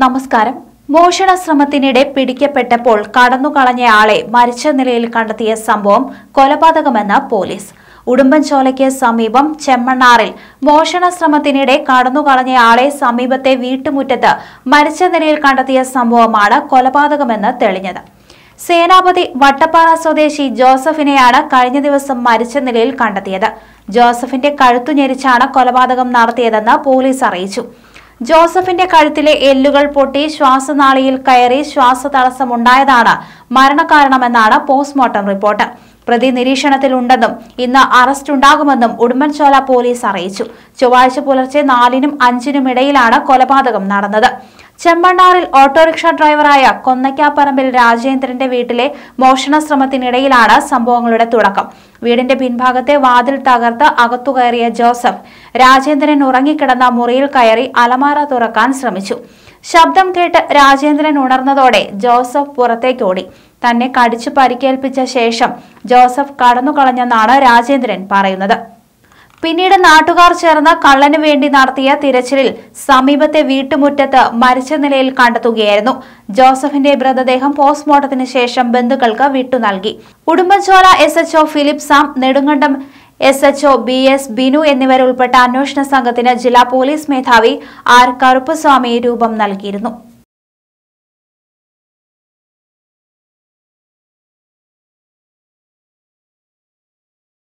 നമസ്കാരം. മോഷണ ശ്രമത്തിനിടെ പിടിക്കപ്പെട്ടപ്പോൾ കടന്നുകളഞ്ഞയാളെ മരിച്ച നിലയിൽ കണ്ടെത്തിയ സംഭവം കൊലപാതകമെന്ന് പോലീസ്. ഉടുമ്പൻചോലയ്ക്ക് സമീപം ചെമ്മണ്ണാറിൽ മോഷണ ശ്രമത്തിനിടെ കടന്നുകളഞ്ഞയാളെ സമീപത്തെ വീട്ടുമുറ്റത്ത് മരിച്ച നിലയിൽ കണ്ടെത്തിയ സംഭവമാണ് കൊലപാതകമെന്ന് തെളിഞ്ഞത്. സേനാപതി വട്ടപ്പാറ സ്വദേശി ജോസഫിനെയാണ് കഴിഞ്ഞ ദിവസം മരിച്ച നിലയിൽ കണ്ടെത്തിയത്. ജോസഫിന്റെ കഴുത്തു ഞെരിച്ചാണ് കൊലപാതകം നടത്തിയതെന്ന് പോലീസ് അറിയിച്ചു. ജോസഫിന്റെ കഴുത്തിലെ എല്ലുകൾ പൊട്ടി ശ്വാസനാളിയിൽ കയറി ശ്വാസതടസ്സമുണ്ടായതാണ് മരണകാരണമെന്നാണ് പോസ്റ്റ്മോർട്ടം റിപ്പോർട്ട്. പ്രതി നിരീക്ഷണത്തിലുണ്ടെന്നും ഇന്ന് അറസ്റ്റ് ഉണ്ടാകുമെന്നും ഉടുമ്പൻചോല പോലീസ് അറിയിച്ചു. ചൊവ്വാഴ്ച പുലർച്ചെ 4-5 ഇടയിലാണ് കൊലപാതകം നടന്നത്. ചെമ്മണ്ണാറിൽ ഓട്ടോറിക്ഷ ഡ്രൈവറായ കൊന്നക്കാപ്പറമ്പിൽ രാജേന്ദ്രന്റെ വീട്ടിലെ മോഷണ ശ്രമത്തിനിടയിലാണ് സംഭവങ്ങളുടെ തുടക്കം. വീടിന്റെ പിൻഭാഗത്തെ വാതിൽ തകർത്ത് അകത്തുകയറിയ ജോസഫ് രാജേന്ദ്രൻ ഉറങ്ങിക്കിടന്ന മുറിയിൽ കയറി അലമാര തുറക്കാൻ ശ്രമിച്ചു. ശബ്ദം കേട്ട് രാജേന്ദ്രൻ ഉണർന്നതോടെ ജോസഫ് പുറത്തേക്കോടി. തന്നെ കടിച്ചു പരിക്കേൽപ്പിച്ച ശേഷം ജോസഫ് കടന്നുകളഞ്ഞെന്നാണ് രാജേന്ദ്രൻ പറയുന്നത്. പിന്നീട് നാട്ടുകാർ ചേർന്ന് കള്ളനു വേണ്ടി നടത്തിയ തിരച്ചിലിൽ സമീപത്തെ വീട്ടുമുറ്റത്ത് മരിച്ച നിലയിൽ കണ്ടെത്തുകയായിരുന്നു. ജോസഫിന്റെ മൃതദേഹം പോസ്റ്റ്മോർട്ടത്തിന് ശേഷം ബന്ധുക്കൾക്ക് വിട്ടു നൽകി. Udumbanchola SHO Philip Sam, Nedumkandam SHO BS Binu എന്നിവരുൾപ്പെട്ട അന്വേഷണ സംഘത്തിന് ജില്ലാ പോലീസ് മേധാവി R കറുപ്പസ്വാമി രൂപം നൽകിയിരുന്നു.